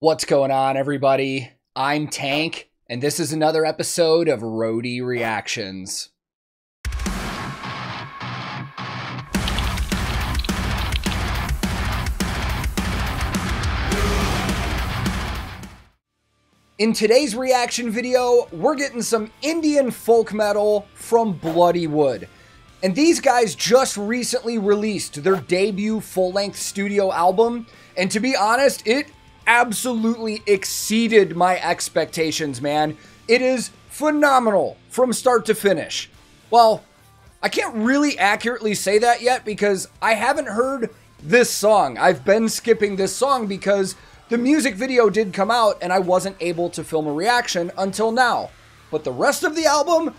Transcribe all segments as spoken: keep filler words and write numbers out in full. What's going on, everybody? I'm Tank, and this is another episode of Roadie Reactions. In today's reaction video, we're getting some Indian folk metal from Bloodywood. And these guys just recently released their debut full-length studio album, and to be honest, it absolutely exceeded my expectations, man. It is phenomenal from start to finish. Well, I can't really accurately say that yet because I haven't heard this song. I've been skipping this song because the music video did come out and I wasn't able to film a reaction until now. But the rest of the album,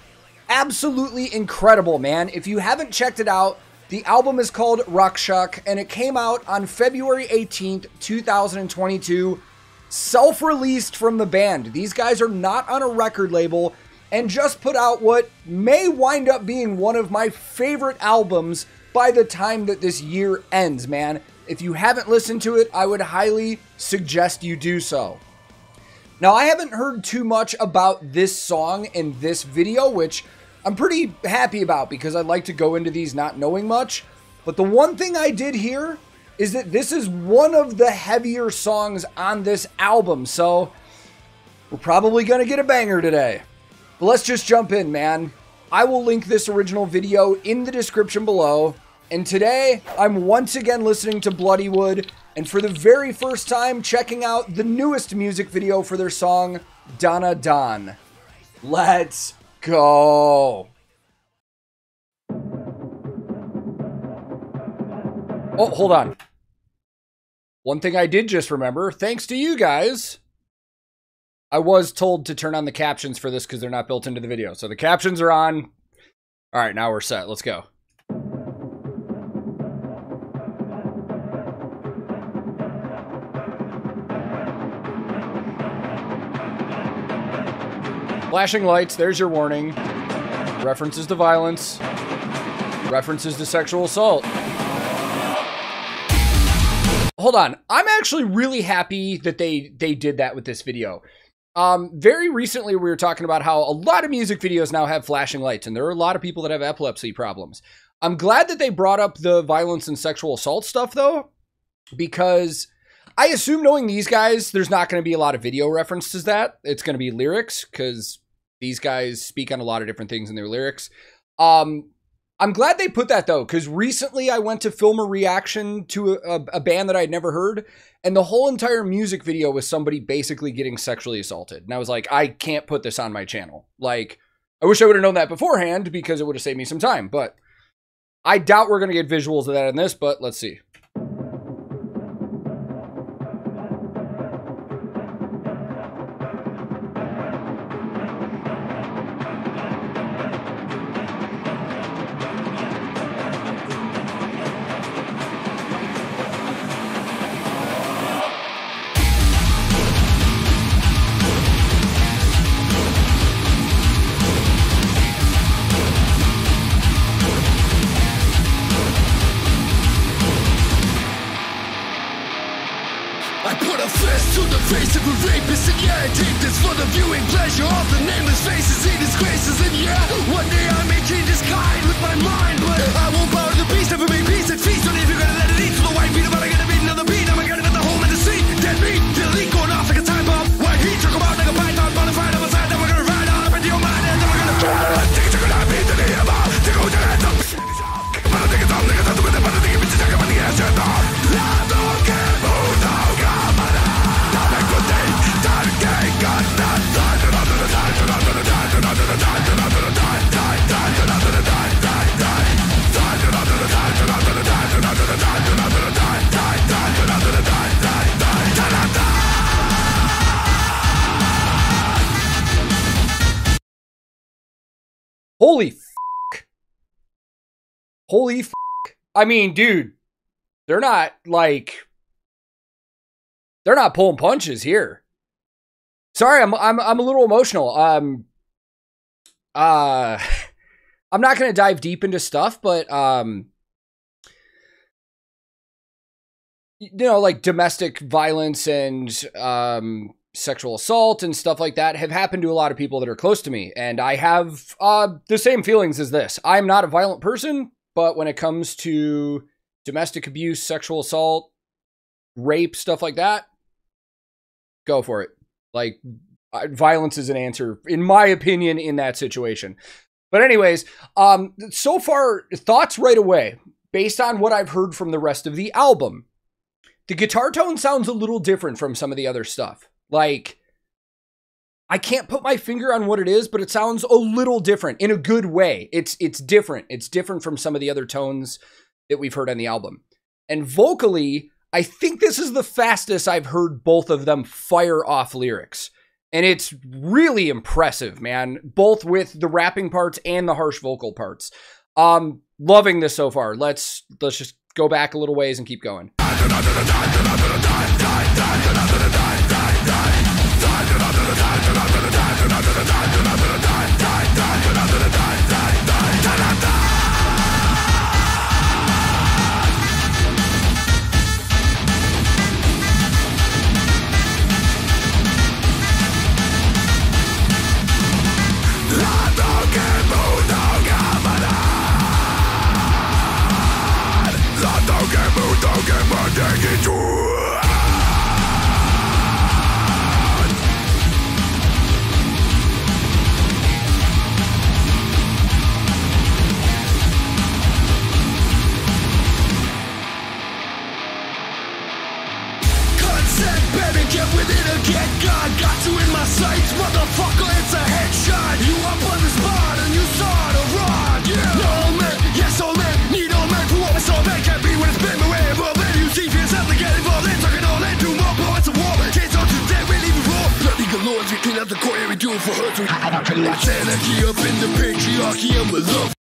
absolutely incredible, man. If you haven't checked it out, the album is called Rakshak, and it came out on February eighteenth, two thousand twenty-two, self-released from the band. These guys are not on a record label and just put out what may wind up being one of my favorite albums by the time that this year ends, man. If you haven't listened to it, I would highly suggest you do so. Now, I haven't heard too much about this song in this video, which I'm pretty happy about because I like to go into these not knowing much. But the one thing I did hear is that this is one of the heavier songs on this album, so we're probably gonna get a banger today. But let's just jump in, man. I will link this original video in the description below. And today, I'm once again listening to Bloodywood, and for the very first time, checking out the newest music video for their song, Dana Dan. Let's go. Oh, hold on. One thing I did just remember, thanks to you guys, I was told to turn on the captions for this because they're not built into the video. So the captions are on. All right, now we're set. Let's go. Flashing lights, there's your warning. References to violence. References to sexual assault. Hold on. I'm actually really happy that they, they did that with this video. Um, very recently, we were talking about how a lot of music videos now have flashing lights, and there are a lot of people that have epilepsy problems. I'm glad that they brought up the violence and sexual assault stuff, though, because I assume, knowing these guys, there's not going to be a lot of video references to that. It's going to be lyrics, because these guys speak on a lot of different things in their lyrics. Um, I'm glad they put that, though, because recently I went to film a reaction to a, a band that I'd never heard, and the whole entire music video was somebody basically getting sexually assaulted. And I was like, I can't put this on my channel. Like, I wish I would have known that beforehand, because it would have saved me some time. But I doubt we're going to get visuals of that in this, but let's see. Holy f***. Holy f***. I mean, dude, they're not, like, they're not pulling punches here. Sorry, I'm I'm I'm a little emotional. Um uh I'm not going to dive deep into stuff, but um you know, like domestic violence and um, sexual assault and stuff like that have happened to a lot of people that are close to me. And I have uh, the same feelings as this. I'm not a violent person, but when it comes to domestic abuse, sexual assault, rape, stuff like that, go for it. Like, violence is an answer, in my opinion, in that situation. But anyways, um, so far, thoughts right away, based on what I've heard from the rest of the album. The guitar tone sounds a little different from some of the other stuff. Like, I can't put my finger on what it is, but it sounds a little different in a good way. It's, it's different. It's different from some of the other tones that we've heard on the album. And vocally, I think this is the fastest I've heard both of them fire off lyrics. And it's really impressive, man, both with the rapping parts and the harsh vocal parts. Um, loving this so far. Let's, let's just go back a little ways and keep going.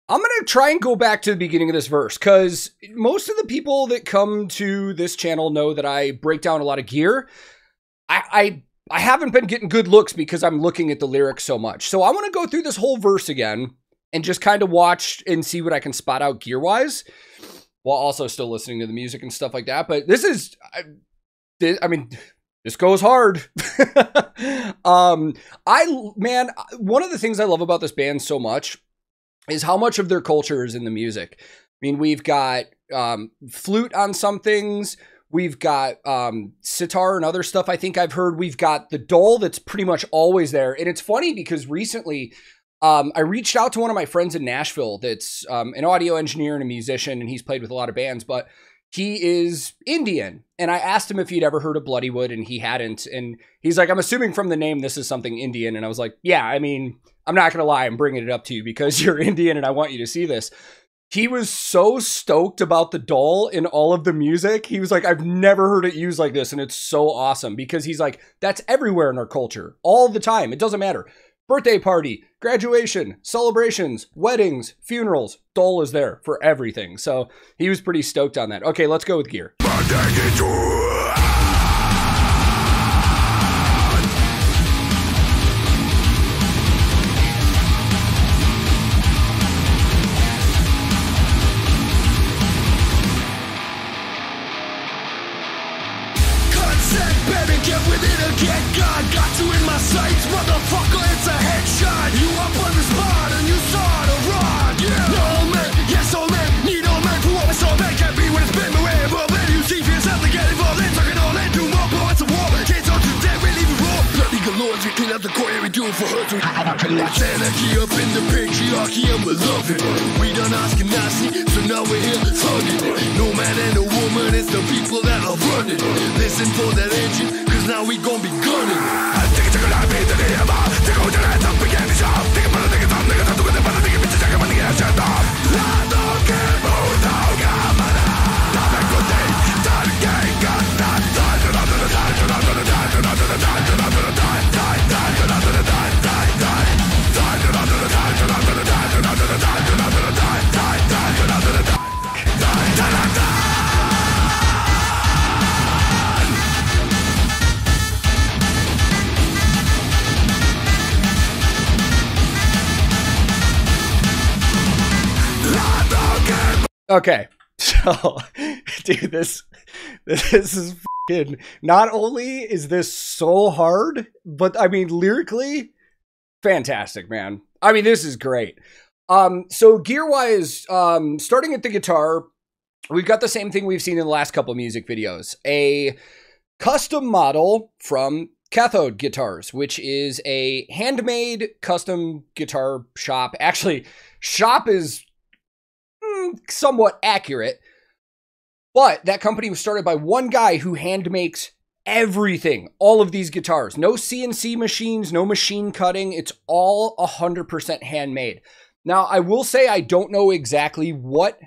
I'm gonna try and go back to the beginning of this verse, because most of the people that come to this channel know that I break down a lot of gear. I, I, I haven't been getting good looks because I'm looking at the lyrics so much. So I want to go through this whole verse again and just kind of watch and see what I can spot out gear-wise, while also still listening to the music and stuff like that. But this is, I, I mean, this goes hard. um, I, man, one of the things I love about this band so much is how much of their culture is in the music. I mean, we've got um, flute on some things. We've got um, sitar and other stuff I think I've heard. We've got the dole that's pretty much always there. And it's funny because recently um, I reached out to one of my friends in Nashville that's um, an audio engineer and a musician, and he's played with a lot of bands, but he is Indian. And I asked him if he'd ever heard of Bloodywood, and he hadn't. And he's like, I'm assuming from the name this is something Indian. And I was like, yeah, I mean, I'm not going to lie. I'm bringing it up to you because you're Indian and I want you to see this. He was so stoked about the dole in all of the music. He was like, I've never heard it used like this, and it's so awesome, because he's like, that's everywhere in our culture all the time. It doesn't matter. Birthday party, graduation, celebrations, weddings, funerals, dole is there for everything. So he was pretty stoked on that. Okay, let's go with gear. Okay, so, dude, this This is fucking, not only is this so hard, but I mean, lyrically, fantastic, man. I mean, this is great. Um, so gear-wise, um, starting at the guitar, we've got the same thing we've seen in the last couple of music videos. A custom model from Cathode Guitars, which is a handmade custom guitar shop. Actually, shop is mm, somewhat accurate, but that company was started by one guy who hand makes everything, all of these guitars. No C N C machines, no machine cutting. It's all one hundred percent handmade. Now, I will say I don't know exactly what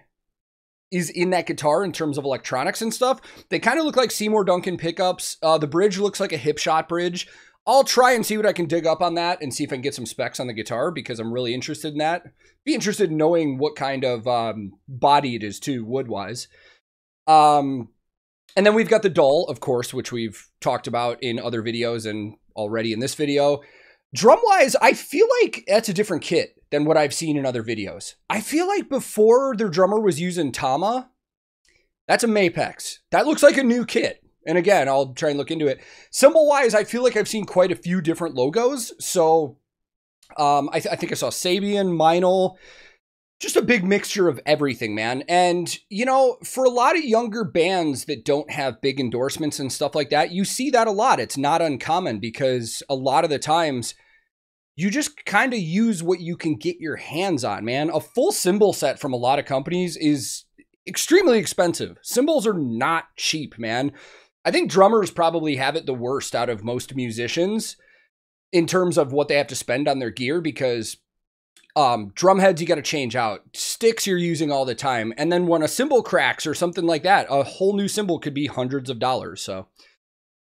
is in that guitar in terms of electronics and stuff. They kind of look like Seymour Duncan pickups. Uh, the bridge looks like a Hipshot bridge. I'll try and see what I can dig up on that and see if I can get some specs on the guitar, because I'm really interested in that. Be interested in knowing what kind of um, body it is too, wood-wise. Um, and then we've got the doll, of course, which we've talked about in other videos and already in this video. Drum-wise, I feel like that's a different kit than what I've seen in other videos. I feel like before their drummer was using Tama, that's a Mapex. That looks like a new kit. And again, I'll try and look into it. Symbol-wise, I feel like I've seen quite a few different logos. So um, I, th I think I saw Sabian, Meinl, just a big mixture of everything, man. And, you know, for a lot of younger bands that don't have big endorsements and stuff like that, you see that a lot. It's not uncommon, because a lot of the times you just kind of use what you can get your hands on, man. A full cymbal set from a lot of companies is extremely expensive. Cymbals are not cheap, man. I think drummers probably have it the worst out of most musicians in terms of what they have to spend on their gear, because Um, drum heads you got to change out, sticks you're using all the time, and then when a cymbal cracks or something like that, a whole new cymbal could be hundreds of dollars. So,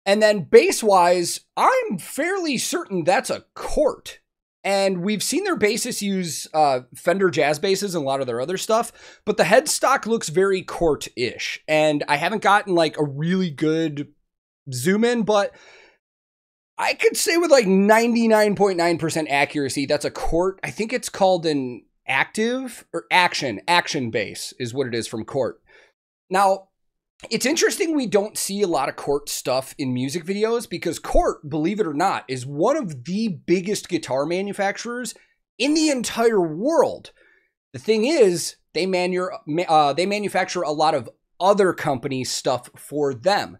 and then bass wise, I'm fairly certain that's a Cort, and we've seen their bassists use uh, Fender jazz basses and a lot of their other stuff, but the headstock looks very Cort-ish, and I haven't gotten like a really good zoom in, but I could say with like ninety-nine point nine percent accuracy, that's a Cort. I think it's called an active or action, action bass is what it is from Cort. Now, it's interesting we don't see a lot of Cort stuff in music videos, because Cort, believe it or not, is one of the biggest guitar manufacturers in the entire world. The thing is, they, manu uh, they manufacture a lot of other companies' stuff for them.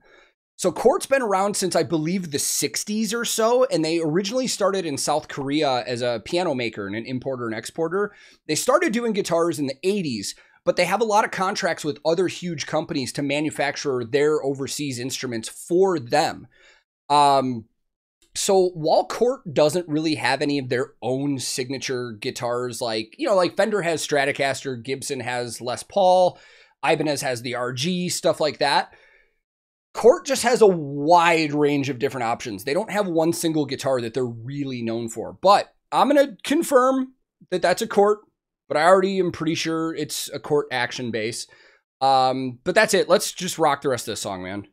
So Cort's been around since, I believe, the sixties or so, and they originally started in South Korea as a piano maker and an importer and exporter. They started doing guitars in the eighties, but they have a lot of contracts with other huge companies to manufacture their overseas instruments for them. Um, so while Cort doesn't really have any of their own signature guitars, like, you know, like Fender has Stratocaster, Gibson has Les Paul, Ibanez has the R G, stuff like that, Cort just has a wide range of different options. They don't have one single guitar that they're really known for, but I'm going to confirm that that's a Cort, but I already am pretty sure it's a Cort action bass. Um, but that's it. Let's just rock the rest of this song, man.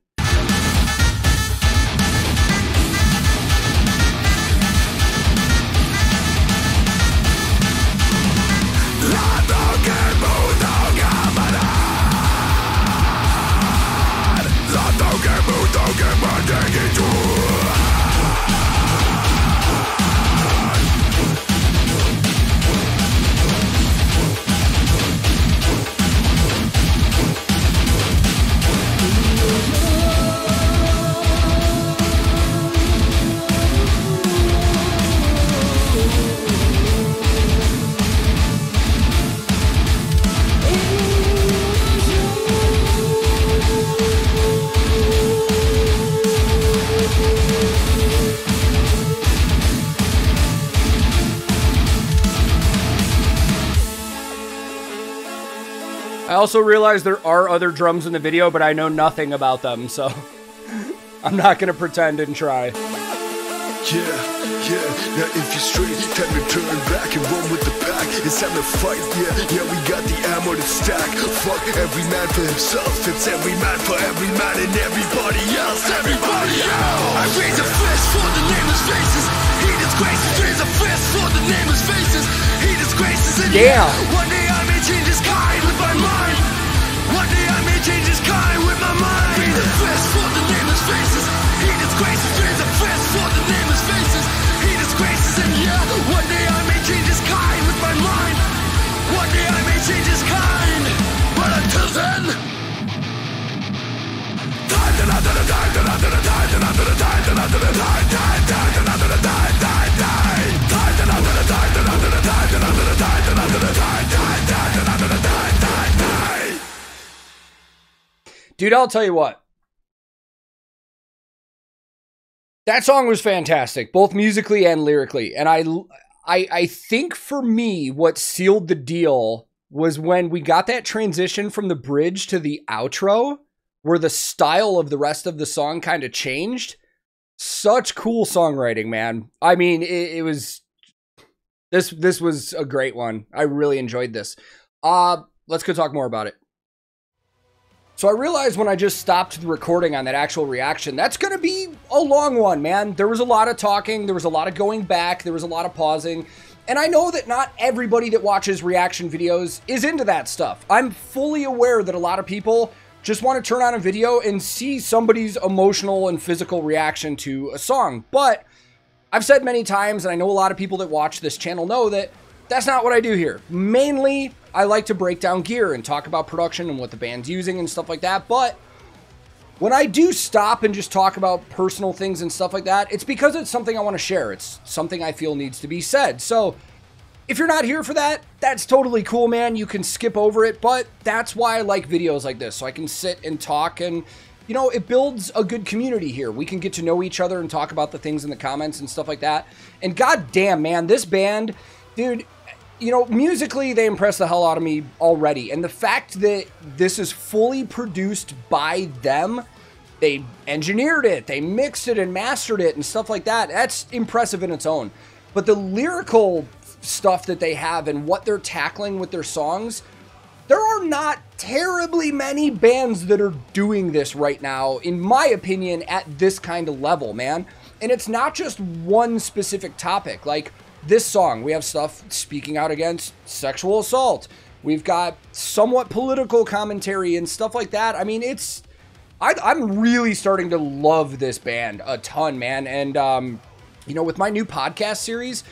I also realize there are other drums in the video, but I know nothing about them, so I'm not gonna pretend and try. Yeah. Yeah, now if you're straight, time to turn back and run with the pack. It's time to fight, yeah, yeah, we got the ammo to stack. Fuck every man for himself, it's every man for every man and everybody else, everybody else. I raise a fist for the nameless faces, he disgraces. Raise a fist for the nameless faces, he disgraces. And yeah, one day I may change this guy with my mind. One day I may change this guy with my mind. Dude, I'll tell you what. That song was fantastic, both musically and lyrically. And I, I, I think for me, what sealed the deal was when we got that transition from the bridge to the outro, where the style of the rest of the song kind of changed. Such cool songwriting, man. I mean, it, it was... This, this was a great one. I really enjoyed this. Uh, let's go talk more about it. So I realized when I just stopped the recording on that actual reaction, that's going to be a long one, man. There was a lot of talking. There was a lot of going back. There was a lot of pausing. And I know that not everybody that watches reaction videos is into that stuff. I'm fully aware that a lot of people just want to turn on a video and see somebody's emotional and physical reaction to a song. But I've said many times, and I know a lot of people that watch this channel know that that's not what I do here. Mainly, I like to break down gear and talk about production and what the band's using and stuff like that. But when I do stop and just talk about personal things and stuff like that, it's because it's something I want to share. It's something I feel needs to be said. So if you're not here for that, that's totally cool, man. You can skip over it, but that's why I like videos like this. So I can sit and talk and, you know, it builds a good community here. We can get to know each other and talk about the things in the comments and stuff like that. And goddamn, man, this band, dude, you know, musically, they impressed the hell out of me already. And the fact that this is fully produced by them, they engineered it, they mixed it and mastered it and stuff like that, that's impressive in its own. But the lyrical stuff that they have and what they're tackling with their songs, there are not terribly many bands that are doing this right now, in my opinion, at this kind of level, man. And it's not just one specific topic. Like, this song, we have stuff speaking out against sexual assault. We've got somewhat political commentary and stuff like that. I mean, it's... I, I'm really starting to love this band a ton, man. And, um, you know, with my new podcast series,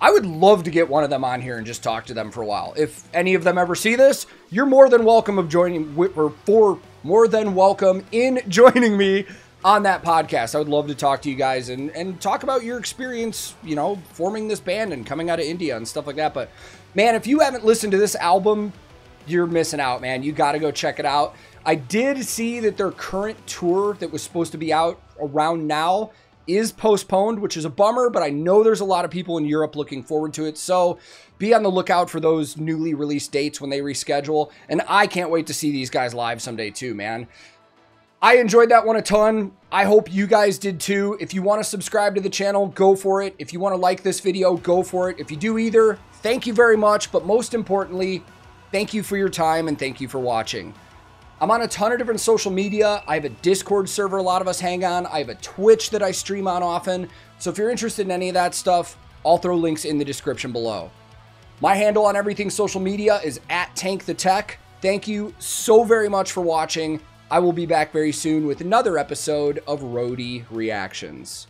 I would love to get one of them on here and just talk to them for a while. If any of them ever see this, you're more than welcome of joining... Or for more than welcome in joining me on that podcast. I would love to talk to you guys and, and talk about your experience, you know, forming this band and coming out of India and stuff like that. But man, if you haven't listened to this album, you're missing out, man. You got to go check it out. I did see that their current tour that was supposed to be out around now is postponed, which is a bummer, but I know there's a lot of people in Europe looking forward to it. So be on the lookout for those newly released dates when they reschedule. And I can't wait to see these guys live someday too, man. I enjoyed that one a ton. I hope you guys did too. If you want to subscribe to the channel, go for it. If you want to like this video, go for it. If you do either, thank you very much. But most importantly, thank you for your time and thank you for watching. I'm on a ton of different social media. I have a Discord server a lot of us hang on. I have a Twitch that I stream on often. So if you're interested in any of that stuff, I'll throw links in the description below. My handle on everything social media is at TankTheTech. Thank you so very much for watching. I will be back very soon with another episode of Roadie Reactions.